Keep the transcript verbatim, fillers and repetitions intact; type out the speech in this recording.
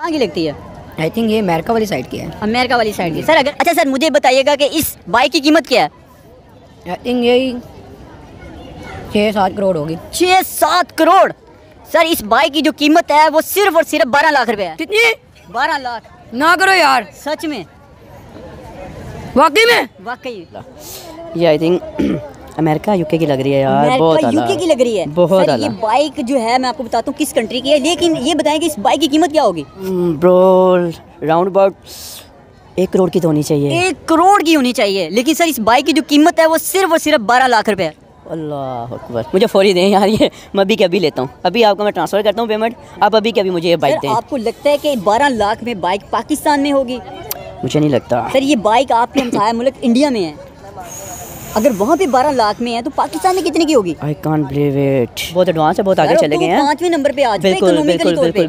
कहाँ की लगती है? आई थिंक ये अमेरिका वाली साइड की है। अमेरिका वाली साइड की। सर अगर अच्छा सर मुझे बताइएगा कि इस बाइक की कीमत क्या है? आई थिंक यही छः सात करोड़ होगी। छः सात करोड़ सर इस बाइक की जो कीमत है वो सिर्फ और सिर्फ बारह लाख रुपए है। कितनी? बारह लाख। ना करो यार। सच में? वाकई में? वाकई। ये आई थिंक अमेरिका यूके की लग रही है यार। बहुत यूके की लग रही है बहुत। सर ये बाइक जो है मैं आपको बताता हूँ किस कंट्री की है, लेकिन ये बताएं कि इस बाइक की कीमत क्या होगी? ब्रो राउंड अबाउट एक करोड़ की तो होनी चाहिए। एक करोड़ की होनी चाहिए, लेकिन सर इस बाइक की जो कीमत है वो सिर्फ और सिर्फ बारह लाख रुपए है। अल्लाह अकबर, मुझे फौरी दें यार ये, मैं अभी के अभी लेता हूँ। अभी आपको मैं ट्रांसफ़र करता हूँ पेमेंट, आप अभी के अभी मुझे ये बाइक दें। आपको लगता है कि बारह लाख में बाइक पाकिस्तान में होगी? मुझे नहीं लगता सर। ये बाइक आपके हमसाया मुल्क इंडिया में है, अगर वहाँ पे बारह लाख में है तो पाकिस्तान में कितने की होगी? I can't believe it. बहुत एडवांस है, बहुत आगे चले गए हैं। पाँचवें नंबर पे आज बिल्कुल बिल्कुल बिल्कुल।